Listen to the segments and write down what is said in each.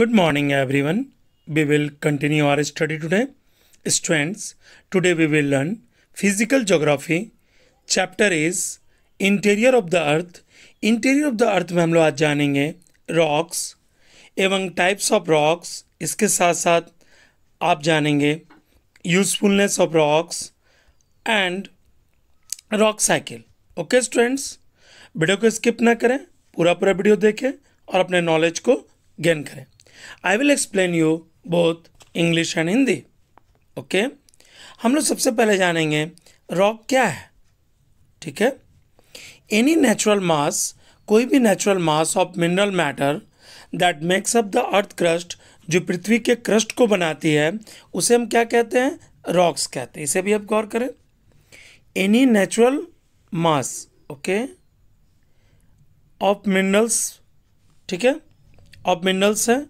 Good morning everyone. We will continue our study today. Students, today we will learn Physical Geography. Chapter is Interior of the Earth. Interior of the Earth में हम लोग आज जानेंगे rocks एवं types of rocks. इसके साथ साथ आप जानेंगे usefulness of rocks and rock cycle. Okay students, video को skip ना करें, पूरा वीडियो देखें और अपने knowledge को gain करें. I will explain you both English and Hindi. Okay? हम लोग सबसे पहले जानेंगे rock क्या है, ठीक है? Any natural mass, कोई भी natural mass of mineral matter that makes up the earth crust, जो पृथ्वी के crust को बनाती है, उसे हम क्या कहते हैं? Rocks कहते हैं. इसे भी आप गौर करें. Any natural mass, okay? Of minerals, ठीक है? Of minerals है.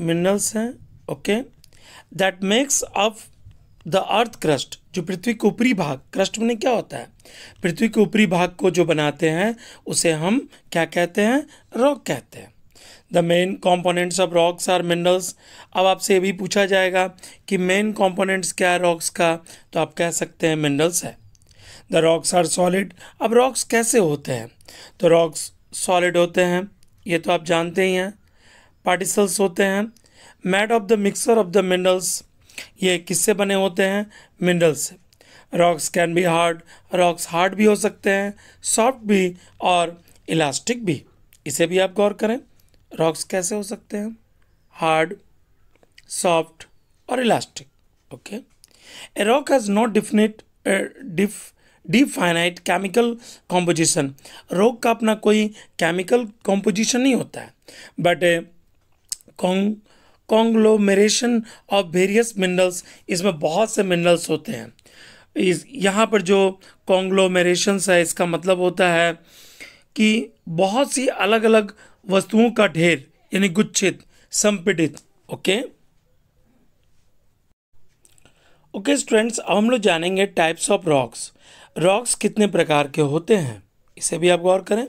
मिनरल्स हैं, okay, that makes up the earth crust, जो पृथ्वी के ऊपरी भाग, क्रस्ट में क्या होता है, पृथ्वी के ऊपरी भाग को जो बनाते हैं उसे हम क्या कहते हैं? रॉक कहते हैं. The main components of rocks are minerals. अब आपसे ये भी पूछा जाएगा कि मेन कॉम्पोनेंट्स क्या है रॉक्स का, तो आप कह सकते हैं मिनरल्स है. The rocks are solid. अब रॉक्स कैसे होते हैं? तो रॉक्स सॉलिड होते हैं, ये तो आप जानते ही हैं. पार्टिसल्स होते हैं made of the mixture of the minerals, ये किससे बने होते हैं? मिनरल्स से. Rocks can be hard. Rocks hard भी हो सकते हैं, सॉफ्ट भी और इलास्टिक भी. इसे भी आप गौर करें, रॉक्स कैसे हो सकते हैं? हार्ड, सॉफ्ट और elastic. Okay, a rock has not definite chemical composition. Rock का अपना कोई केमिकल कॉम्पोजिशन नहीं होता है, but conglomeration of various minerals, इसमें बहुत से मिनरल्स होते हैं. इस यहाँ पर जो कॉन्ग्लोमेरेशंस है, इसका मतलब होता है कि बहुत सी अलग अलग वस्तुओं का ढेर, यानी गुच्छित, संपीड़ित. ओके ओके स्टूडेंट्स, अब हम लोग जानेंगे टाइप्स ऑफ रॉक्स. रॉक्स कितने प्रकार के होते हैं, इसे भी आप गौर करें.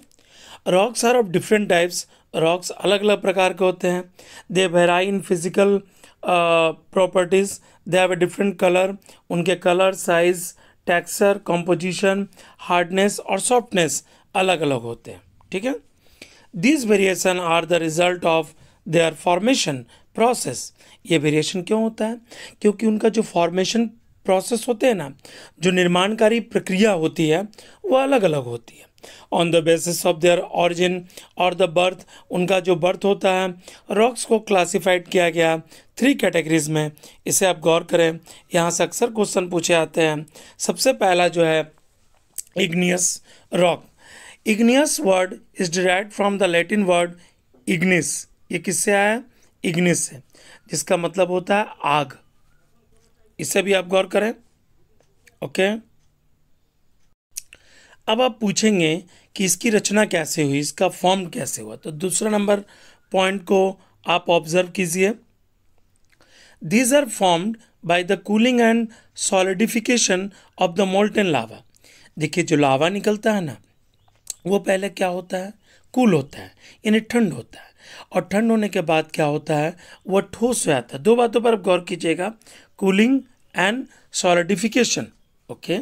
Rocks are of different types. Rocks अलग अलग प्रकार के होते हैं. They vary in physical properties. They have a different colour. उनके colour, size, texture, composition, hardness और सॉफ्टनेस अलग अलग होते हैं, ठीक है. This variation are the result of their formation process. ये वेरिएशन क्यों होता है? क्योंकि उनका जो फॉर्मेशन प्रोसेस होते हैं ना, जो निर्माणकारी प्रक्रिया होती है, वह अलग अलग होती है. On the basis of their origin और द बर्थ, उनका जो बर्थ होता है. रॉक्स को क्लासिफाइड किया गया 3 कैटेगरीज में, इसे आप गौर करें. यहाँ से अक्सर क्वेश्चन पूछे आते हैं. सबसे पहला जो है igneous rock. Igneous word is derived from the Latin word ignis. ये किससे आया है? इग्निस से, जिसका मतलब होता है आग. इसे भी आप गौर करें. ओके, अब आप पूछेंगे कि इसकी रचना कैसे हुई, इसका फॉर्म कैसे हुआ. तो दूसरा नंबर पॉइंट को आप ऑब्जर्व कीजिए. These are formed by the cooling and solidification of the molten lava. देखिए, जो लावा निकलता है ना, वो पहले क्या होता है? कूल होता है, यानी ठंड होता है, और ठंड होने के बाद क्या होता है? वह ठोस हो जाता है. दो बातों पर आप गौर कीजिएगा, cooling and solidification. Okay,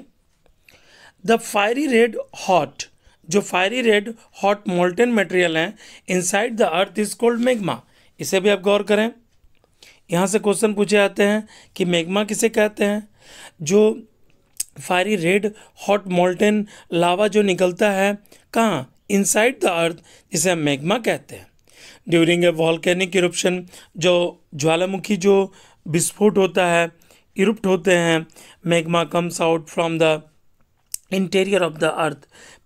the fiery red hot, जो fiery red hot molten material हैं inside the earth is called magma. इसे भी आप गौर करें. यहाँ से क्वेश्चन पूछे आते हैं कि मैग्मा किसे कहते हैं? जो fiery red hot molten lava जो निकलता है, कहाँ? इनसाइड द अर्थ, जिसे हम मैग्मा कहते हैं. ड्यूरिंग ए वॉल्केनिक इरप्शन, जो ज्वालामुखी जो विस्फोट होता है, इरप्ट होते हैं, magma comes out from the interior of the earth.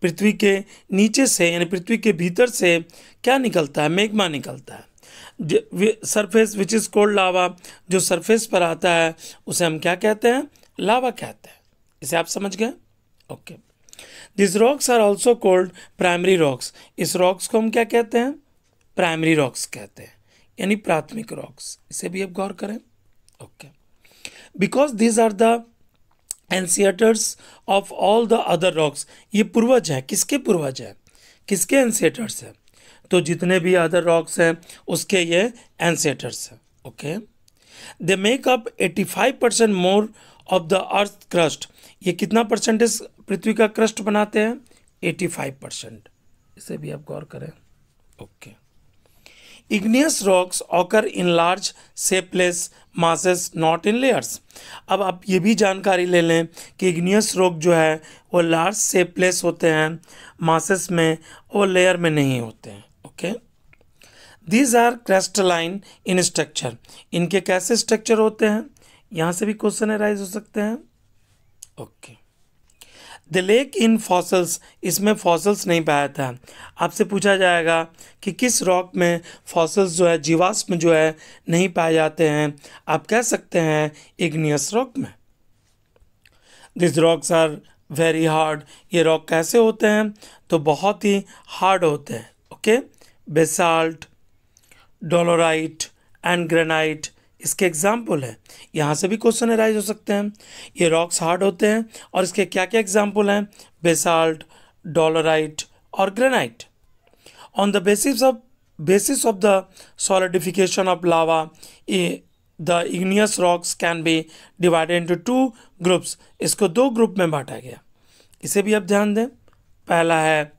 पृथ्वी के नीचे से, यानी पृथ्वी के भीतर से क्या निकलता है? मैग्मा निकलता है. Surface which is called lava, जो सरफेस पर आता है उसे हम क्या कहते हैं? लावा कहते हैं. इसे आप समझ गए. Okay, this rocks are also called primary rocks. इस रॉक्स को हम क्या कहते हैं? प्राइमरी रॉक्स कहते हैं, यानी प्राथमिक रॉक्स. इसे भी आप गौर करें. Okay, because these are the ancestors of all the other rocks. ये पूर्वज है. किसके पूर्वज है? किसके एंसिएटर्स है? तो जितने भी अदर रॉक्स हैं उसके ये एंसेटर्स हैं. Okay, they make up 85% more of the earth crust. ये कितना परसेंटेज पृथ्वी का क्रस्ट बनाते हैं? 85%. इसे भी आप गौर करें. Okay, igneous rocks occur in large shapeless masses not in layers. अब आप ये भी जानकारी ले लें कि इग्नियस रॉक जो है वो लार्ज शेपलेस होते हैं, मासेस में और लेयर में नहीं होते हैं. Okay, these are crystalline in structure. इनके कैसे स्ट्रक्चर होते हैं, यहाँ से भी क्वेश्चन अराइज हो सकते हैं. Okay, the lack in fossils. इसमें फॉसल्स नहीं पाया था. आपसे पूछा जाएगा कि किस रॉक में फॉसल्स जो है, जीवाश्म जो है, नहीं पाए जाते हैं. आप कह सकते हैं इग्नियस रॉक में. This rocks are very hard. ये रॉक कैसे होते हैं तो बहुत ही हार्ड होते हैं. Okay, basalt, dolerite and granite इसके एग्जाम्पल है. यहाँ से भी क्वेश्चन अराइज हो सकते हैं. ये रॉक्स हार्ड होते हैं और इसके क्या क्या एग्जाम्पल हैं? बेसाल्ट, डोलोराइट और granite. On the basis of the solidification of lava the igneous rocks can be divided into two groups. इसको दो ग्रुप में बांटा गया. इसे भी आप ध्यान दें. पहला है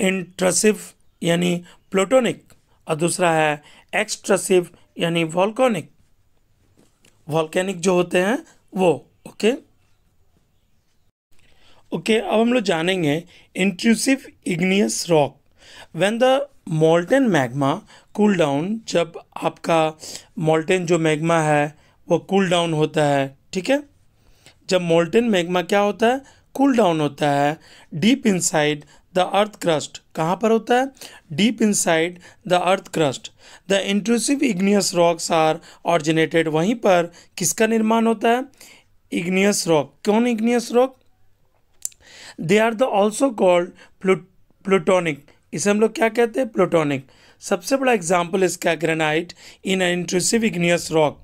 इंट्रसिव यानी प्लूटोनिक और दूसरा है एक्सट्रसिव यानी वॉल्केनिक जो होते हैं वो. ओके ओके, अब हम लोग जानेंगे intrusive igneous rock. When the molten magma cool down. जब आपका मोल्टेन जो मैग्मा है वो कूल डाउन होता है, ठीक है, जब मोल्टेन मैग्मा क्या होता है, कूल डाउन होता है, deep inside the earth crust. कहाँ पर होता है? Deep inside the earth crust. The intrusive igneous rocks are originated. वहीं पर किसका निर्माण होता है? Igneous rock. कौन igneous rock? They are the also called plutonic. इसे हम लोग क्या कहते हैं? प्लूटोनिक. सबसे बड़ा एग्जाम्पल इसका granite in intrusive igneous rock.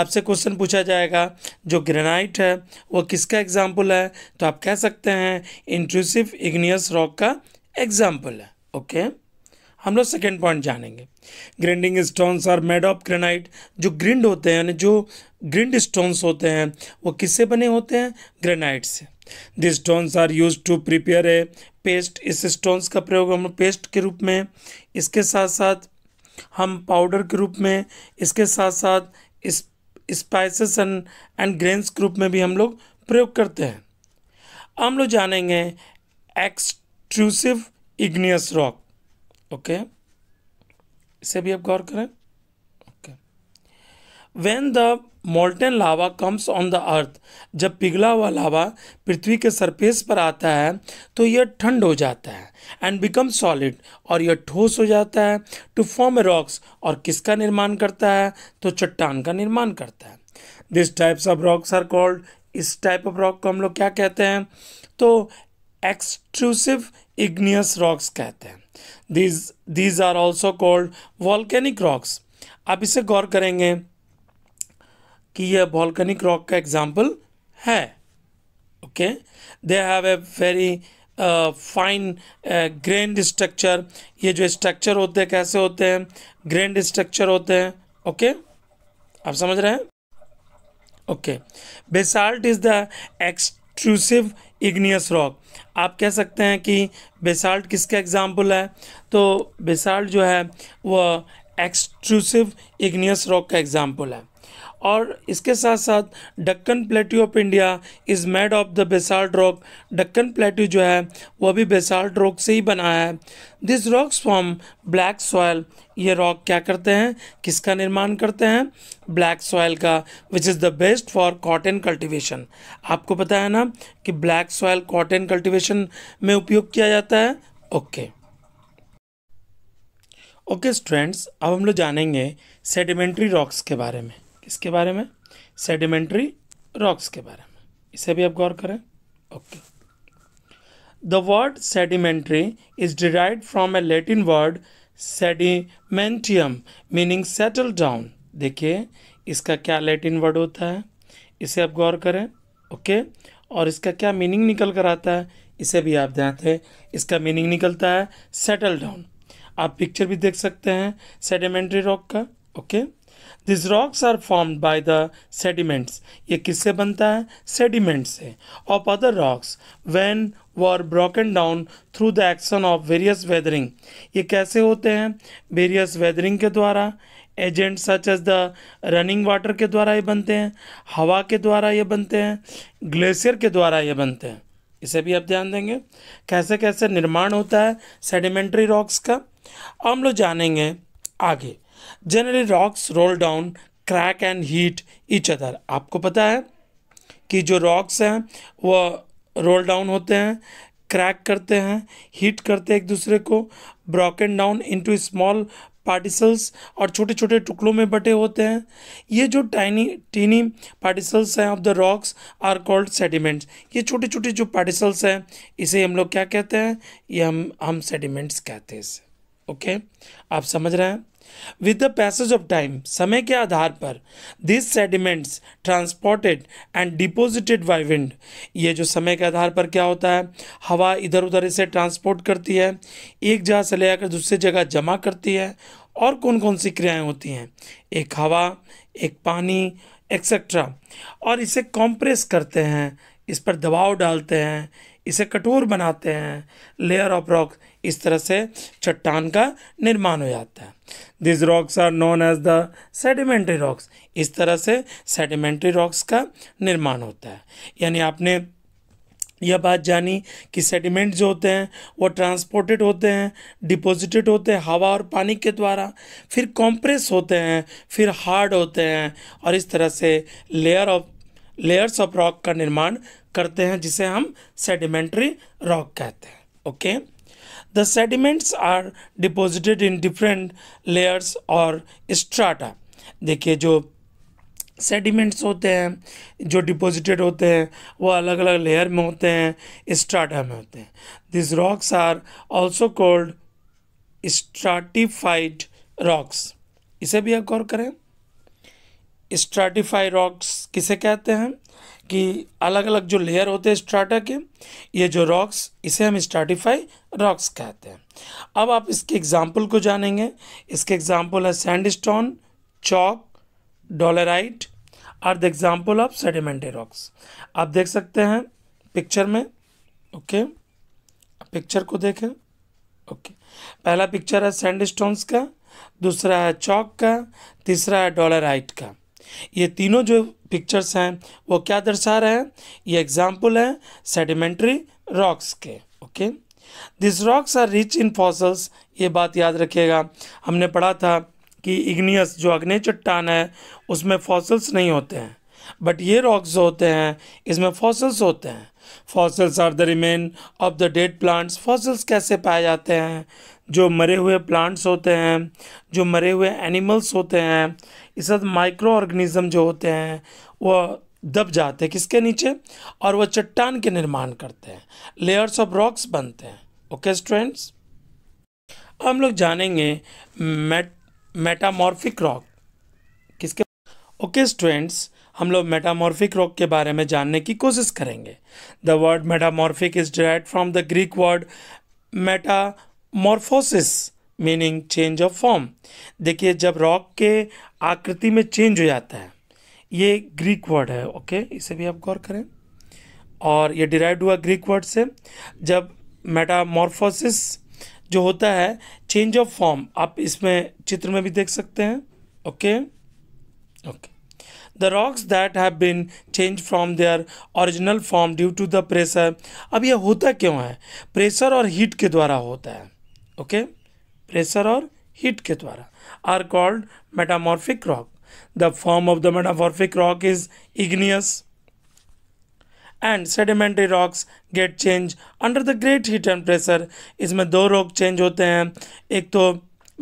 आपसे क्वेश्चन पूछा जाएगा जो ग्रेनाइट है वो किसका एग्जाम्पल है, तो आप कह सकते हैं इंट्रूसिव इग्नियस रॉक का एग्जाम्पल है. ओके, हम लोग सेकेंड पॉइंट जानेंगे. Grinding stones are made of granite. जो ग्रिंड होते हैं यानी जो ग्रिंड स्टोन्स होते हैं वो किससे बने होते हैं? ग्रेनाइट से. This stones are use to prepare a paste. इस स्टोन्स का प्रयोग हम पेस्ट के रूप में, इसके साथ साथ हम पाउडर के रूप में, इसके साथ साथ स्पाइसेस एंड ग्रेन्स के रूप में भी हम लोग प्रयोग करते हैं. हम लोग जानेंगे एक्सट्रूसिव इग्नियस रॉक. ओके, इसे भी आप गौर करें. Okay, when the molten lava comes on the earth. जब पिघला हुआ लावा पृथ्वी के सरफेस पर आता है तो यह ठंड हो जाता है एंड बिकम सॉलिड, और यह ठोस हो जाता है टू फॉर्म ए रॉक्स, और किसका निर्माण करता है तो चट्टान का निर्माण करता है. This types of rocks are called. इस टाइप ऑफ रॉक को हम लोग क्या कहते हैं तो एक्सट्रूसिव इग्नियस रॉक्स कहते हैं. These are also called volcanic rocks. आप इसे गौर करेंगे कि यह वॉल्केनिक रॉक का एग्जाम्पल है. Okay, they have a very fine grained structure. ये जो स्ट्रक्चर होते हैं कैसे होते हैं? ग्रेन्ड स्ट्रक्चर होते हैं. ओके, आप समझ रहे हैं. Okay, basalt is the extrusive igneous rock. आप कह सकते हैं कि बेसाल्ट किसका एग्जाम्पल है, तो बेसाल्ट जो है वह एक्सट्रूसिव इग्नियस रॉक का एग्जाम्पल है. और इसके साथ साथ Deccan plateau of India is made of the basalt rock. Deccan plateau जो है वह भी बेसाल्ट रॉक से ही बना है. This rocks from black soil. ये रॉक क्या करते हैं, किसका निर्माण करते हैं? ब्लैक सॉयल का, which is the best for cotton cultivation. आपको पता है ना कि ब्लैक सॉयल कॉटन कल्टिवेशन में उपयोग किया जाता है. ओके ओके स्टूडेंट्स, अब हम लोग जानेंगे सेडिमेंट्री रॉक्स के बारे में. इसके बारे में सेडिमेंट्री रॉक्स के बारे में इसे भी आप गौर करें. Okay, the word sedimentary is derived from a Latin word sedimentum meaning settle down. देखिए इसका क्या लैटिन वर्ड होता है, इसे आप गौर करें. ओके, और इसका क्या मीनिंग निकल कर आता है, इसे भी आप ध्यान दें. इसका मीनिंग निकलता है सेटल डाउन. आप पिक्चर भी देख सकते हैं सेडिमेंट्री रॉक का। Okay, this rocks are formed by the sediments, ये किससे बनता है? सेडिमेंट्स से। Of other rocks when were broken down through the action of various weathering, ये कैसे होते हैं? वेरियस वेदरिंग के द्वारा, agent such as the running water के द्वारा ये बनते हैं, हवा के द्वारा ये बनते हैं, ग्लेशियर के द्वारा ये बनते हैं। इसे भी आप ध्यान देंगे कैसे कैसे निर्माण होता है सेडिमेंट्री रॉक्स का। हम लोग जानेंगे आगे। Generally rocks roll down crack and hit each other, आपको पता है कि जो रॉक्स हैं वह रोल डाउन होते हैं, क्रैक करते हैं, हीट करते हैं एक दूसरे को, broken down into small particles और छोटे छोटे टुकड़ों में बटे होते हैं। ये जो टीनी पार्टिसल्स हैं of the rocks are called sediments, ये छोटे छोटे जो पार्टिसल्स हैं इसे हम लोग क्या कहते हैं? ये हम सेडिमेंट्स कहते हैं इसे। ओके, आप समझ रहे हैं। With the passage of time, समय के आधार पर, this sediments transported and deposited by wind, ये जो समय के आधार पर क्या होता है, हवा इधर उधर इसे ट्रांसपोर्ट करती है, एक जगह से ले आकर दूसरी जगह जमा करती है। और कौन कौन सी क्रियाएं होती हैं? एक हवा, एक पानी, एक्सेट्रा। और इसे कॉम्प्रेस करते हैं, इस पर दबाव डालते हैं, इसे कठोर बनाते हैं, लेयर ऑफ रॉक, इस तरह से चट्टान का निर्माण हो जाता है। This rocks are known as the sedimentary rocks, इस तरह से सेडिमेंट्री रॉक्स का निर्माण होता है। यानी आपने यह बात जानी कि सेडिमेंट जो होते हैं वो ट्रांसपोर्टेड होते हैं, डिपोजिटेड होते हैं हवा और पानी के द्वारा, फिर कॉम्प्रेस होते हैं, फिर हार्ड होते हैं और इस तरह से लेयर्स ऑफ रॉक का निर्माण करते हैं, जिसे हम सेडिमेंट्री रॉक कहते हैं। Okay, the sediments are deposited in different layers और स्ट्राटा। देखिए, जो सेडिमेंट्स होते हैं जो डिपोजिटेड होते हैं वो अलग अलग लेयर में होते हैं, स्ट्राटा में होते हैं। This rocks are also called stratified rocks, इसे भी आप गौर करें। स्ट्राटिफाइड रॉक्स किसे कहते हैं? कि अलग अलग जो लेयर होते हैं स्ट्राटा के, ये जो रॉक्स, इसे हम स्ट्राटिफाई रॉक्स कहते हैं। अब आप इसके एग्जाम्पल को जानेंगे। इसके एग्जाम्पल है sandstone, chalk, dolerite are the example of sedimentary rocks. आप देख सकते हैं पिक्चर में। ओके, पिक्चर को देखें। ओके, पहला पिक्चर है सैंडस्टोन्स का, दूसरा है चॉक का, तीसरा है डॉलराइट का। ये तीनों जो पिक्चर्स हैं वो क्या दर्शा रहे हैं? ये एग्जाम्पल हैं सेडिमेंट्री रॉक्स के। Okay, this rocks are rich in fossils, ये बात याद रखिएगा, हमने पढ़ा था कि इग्नियस जो अग्नेय चट्टान है उसमें फॉसिल्स नहीं होते हैं, बट ये रॉक्स जो होते हैं इसमें फॉसिल्स होते हैं। Fossils are the remain of the dead plants, fossils कैसे पाए जाते हैं? जो मरे हुए प्लांट्स होते हैं, जो मरे हुए एनिमल्स होते हैं, इस साथ माइक्रो ऑर्गेनिज्म जो होते हैं वो दब जाते हैं किसके नीचे, और वह चट्टान के निर्माण करते हैं, लेयर्स ऑफ रॉक्स बनते हैं। ओके स्टूडेंट्स, हम लोग जानेंगे मेटामॉर्फिक रॉक किसके। ओके स्टूडेंट्स, हम लोग मेटामॉर्फिक रॉक के बारे में जानने की कोशिश करेंगे। The word metamorphic is derived from the Greek word metamorphosis meaning change of form. देखिए, जब रॉक के आकृति में चेंज हो जाता है, ये ग्रीक वर्ड है। ओके, इसे भी आप गौर करें, और ये डिराइव्ड हुआ ग्रीक वर्ड से। जब मेटामॉर्फोसिस जो होता है चेंज ऑफ फॉर्म, आप इसमें चित्र में भी देख सकते हैं। Okay okay, the rocks that have been change from their original form due to the pressure. अब यह होता क्यों है? प्रेशर और हीट के द्वारा होता है। ओके, प्रेशर और हीट के द्वारा are called metamorphic rock. The form of the metamorphic rock is igneous and sedimentary rocks get changed under the great heat and pressure। इसमें दो रॉक चेंज होते हैं, एक तो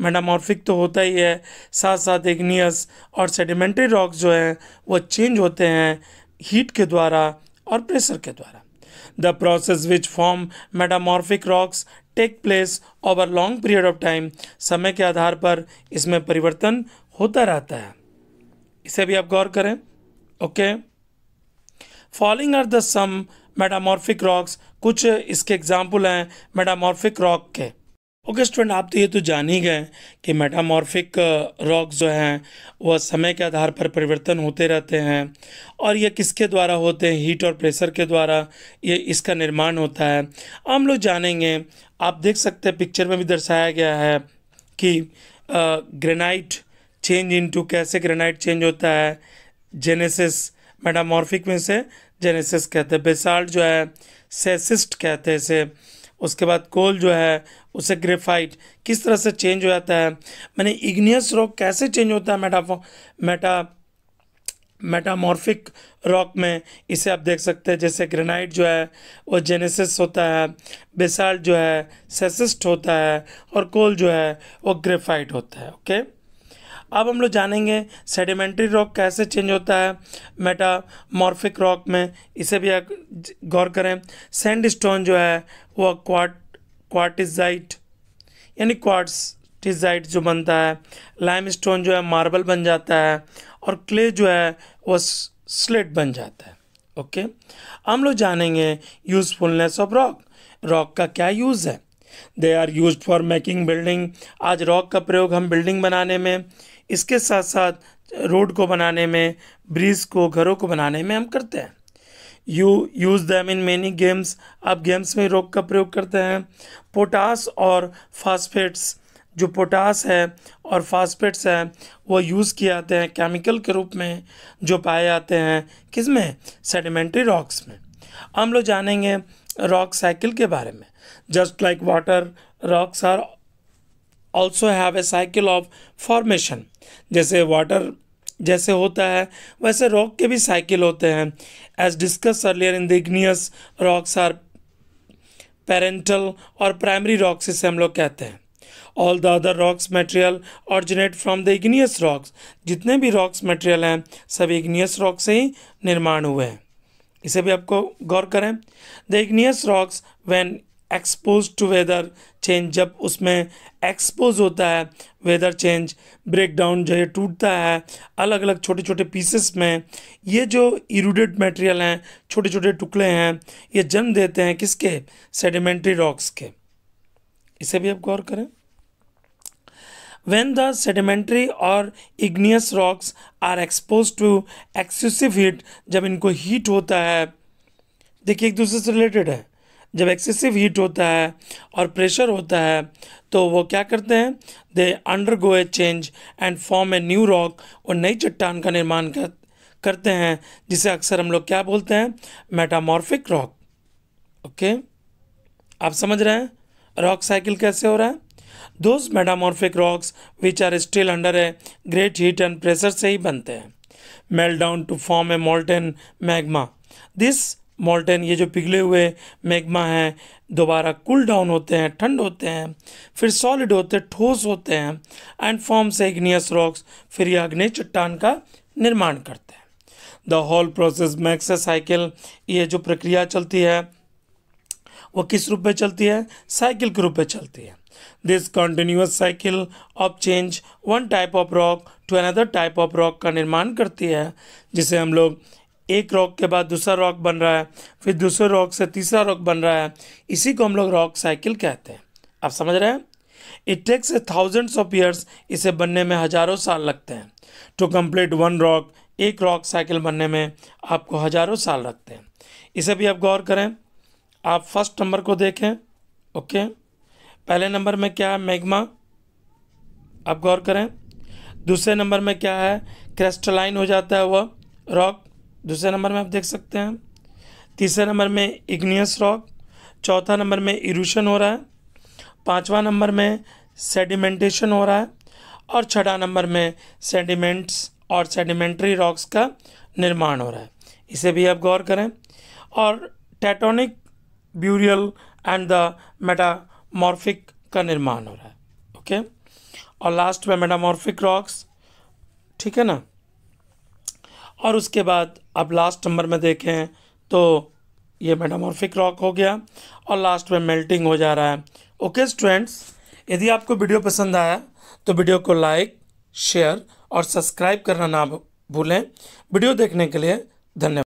मेटामॉर्फिक तो होता ही है, साथ साथ इग्नियस और सेडिमेंट्री रॉक्स जो हैं वो चेंज होते हैं हीट के द्वारा और प्रेशर के द्वारा। The process which form metamorphic rocks take place over long period of time, समय के आधार पर इसमें परिवर्तन होता रहता है। इसे भी आप गौर करें। Okay, falling are the some metamorphic rocks, कुछ इसके एग्जाम्पल हैं मेटामॉर्फिक रॉक के। ओके स्टूडेंट, आप तो ये तो जान ही गए कि मेटामॉर्फिक रॉक जो हैं वह समय के आधार पर परिवर्तन होते रहते हैं और ये किसके द्वारा होते हैं, हीट और प्रेशर के द्वारा ये इसका निर्माण होता है। हम लोग जानेंगे, आप देख सकते हैं पिक्चर में भी दर्शाया गया है कि ग्रेनाइट चेंज इनटू, कैसे ग्रेनाइट चेंज होता है, जेनेसिस, मेटामॉर्फिक में से जेनेसिस कहते हैं, बेसाल्ट जो है सेसिस्ट कहते हैं इसे, उसके बाद कोल जो है उसे ग्रेफाइट, किस तरह से चेंज हो जाता है। मैंने इग्नियस रॉक कैसे चेंज होता है मेटामॉर्फिक रॉक में, इसे आप देख सकते हैं। जैसे ग्रेनाइट जो है वो जेनेसिस होता है, बेसाल्ट जो है सेसिस्ट होता है और कोल जो है वो ग्रेफाइट होता है। ओके, अब हम लोग जानेंगे सेडिमेंट्री रॉक कैसे चेंज होता है मेटामॉर्फिक रॉक में, इसे भी आप गौर करें। सैंडस्टोन जो है वो क्वार्टिजाइट यानी क्वार्टिजाइट जो बनता है, लाइमस्टोन जो है मार्बल बन जाता है और क्ले जो है वो स्लेट बन जाता है। ओके, हम लोग जानेंगे यूजफुलनेस ऑफ रॉक, रॉक का क्या यूज़ है। They are use for making building, आज रॉक का प्रयोग हम बिल्डिंग बनाने में, इसके साथ साथ रोड को बनाने में, ब्रिज को, घरों को बनाने में हम करते हैं। You use them in many games, आप गेम्स में रॉक का प्रयोग करते हैं। पोटास और फास्फेट्स, जो पोटास है और फास्फेट्स है वो यूज़ किए जाते हैं केमिकल के रूप में, जो पाए जाते हैं किस में, सेडिमेंट्री रॉक्स में। हम लोग जानेंगे रॉक साइकिल के बारे में। Just like water, rocks are also have a cycle of formation. जैसे वाटर जैसे होता है वैसे रॉक के भी साइकिल होते हैं। As discuss earlier in the igneous rocks are parental और प्राइमरी रॉक्स, इसे हम लोग कहते हैं। All the other rocks material originate from the igneous rocks, जितने भी रॉक्स मटेरियल हैं सभी इग्नियस रॉक से ही निर्माण हुए हैं, इसे भी आपको गौर करें। The igneous rocks when expose to weather change, जब उसमें एक्सपोज होता है वेदर चेंज, ब्रेक डाउन जो है टूटता है अलग अलग छोटे छोटे पीसेस में, ये जो इरूडेड मटेरियल हैं, छोटे छोटे टुकड़े हैं, ये जन्म देते हैं किसके, सेडिमेंट्री रॉक्स के, इसे भी आप गौर करें। When the sedimentary और igneous rocks are exposed to excessive heat, जब इनको heat होता है, देखिए एक दूसरे से related है, जब excessive heat होता है और pressure होता है तो वो क्या करते हैं, they undergo a change and form a new rock, और नई चट्टान का निर्माण करते हैं, जिसे अक्सर हम लोग क्या बोलते हैं, metamorphic rock। ओके, आप समझ रहे हैं रॉक साइकिल कैसे हो रहा है। Those metamorphic rocks which are still under a great heat and pressure से ही बनते हैं। Melt down to form a molten magma. This molten, ये जो पिघले हुए मैग्मा हैं, दोबारा cool down होते हैं, ठंड होते हैं, फिर solid होते हैं, ठोस होते हैं and forms igneous rocks, फिर ये आग्नेय चट्टान का निर्माण करते हैं। The whole process makes a cycle, ये जो प्रक्रिया चलती है वो किस रूप में चलती है, साइकिल के रूप में चलती है। This continuous cycle of change one type of rock to another type of rock का निर्माण करती है, जिसे हम लोग एक रॉक के बाद दूसरा रॉक बन रहा है, फिर दूसरे रॉक से तीसरा रॉक बन रहा है, इसी को हम लोग रॉक साइकिल कहते हैं। आप समझ रहे हैं, it takes thousands of years, इसे बनने में हजारों साल लगते हैं। टू कंप्लीट वन रॉक, एक रॉक साइकिल बनने में आपको हजारों साल लगते हैं, इसे भी आप गौर करें। आप फर्स्ट नंबर को देखें। ओके, पहले नंबर में क्या है, मैग्मा, आप गौर करें। दूसरे नंबर में क्या है, क्रिस्टलाइन हो जाता है वह रॉक, दूसरे नंबर में आप देख सकते हैं। तीसरे नंबर में इग्नियस रॉक, चौथा नंबर में इरूशन हो रहा है, पांचवा नंबर में सेडिमेंटेशन हो रहा है और छठा नंबर में सेडिमेंट्स और सेडिमेंट्री रॉक्स का निर्माण हो रहा है, इसे भी आप गौर करें। और tectonic burial and the metamorphic का निर्माण हो रहा है। ओके, और लास्ट में मेटामॉर्फिक रॉक्स, ठीक है ना। और उसके बाद अब लास्ट नंबर में देखें तो ये मेटामॉर्फिक रॉक हो गया और लास्ट में मेल्टिंग हो जा रहा है। ओके स्टूडेंट्स, यदि आपको वीडियो पसंद आया तो वीडियो को लाइक, शेयर और सब्सक्राइब करना ना भूलें। वीडियो देखने के लिए धन्यवाद।